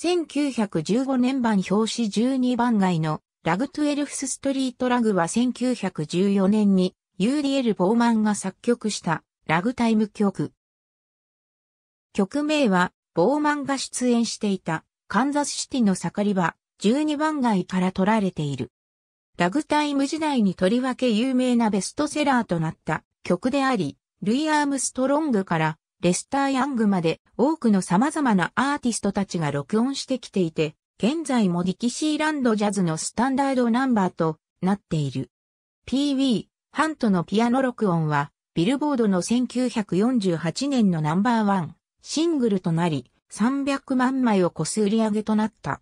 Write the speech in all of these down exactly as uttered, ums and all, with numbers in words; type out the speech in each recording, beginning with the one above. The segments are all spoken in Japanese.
せんきゅうひゃくじゅうごねん版表紙じゅうにばん街のラグTwelfth Street Ragはせんきゅうひゃくじゅうよねんに ユーディーエル ボーマンが作曲したラグタイム曲。曲名はボーマンが出演していたカンザスシティの盛り場じゅうにばん街から取られている。ラグタイム時代にとりわけ有名なベストセラーとなった曲であり、ルイ・アームストロングからレスター・ヤングまで多くの様々なアーティストたちが録音してきていて、現在もディキシーランドジャズのスタンダードナンバーとなっている。ピーウィー ハントのピアノ録音は、ビルボードのせんきゅうひゃくよんじゅうはちねんのナンバーワンシングルとなり、さんびゃくまんまいを超す売り上げとなった。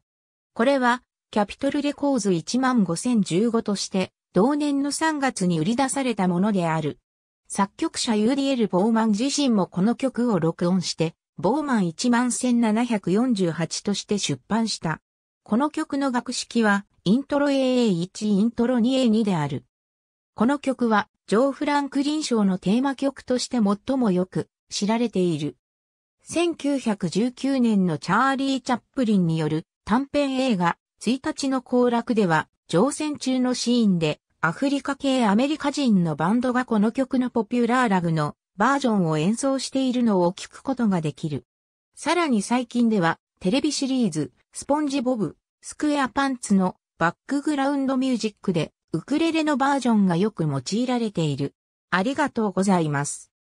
これは、キャピトルレコーズいちまんごせんじゅうごとして、同年のさんがつに売り出されたものである。作曲者 ユーディーエル ボーマン自身もこの曲を録音して、ボーマンいちまんせんななひゃくよんじゅうはちとして出版した。この曲の楽式は、イントロ エーエーワン、イントロ にエーツー である。この曲は、ジョー・フランクリン賞のテーマ曲として最もよく知られている。せんきゅうひゃくじゅうきゅうねんのチャーリー・チャップリンによる短編映画、ついたちの行楽では、乗船中のシーンで、アフリカ系アメリカ人のバンドがこの曲のポピュラーラグのバージョンを演奏しているのを聞くことができる。さらに最近ではテレビシリーズスポンジボブスクエアパンツのバックグラウンドミュージックでウクレレのバージョンがよく用いられている。ありがとうございます。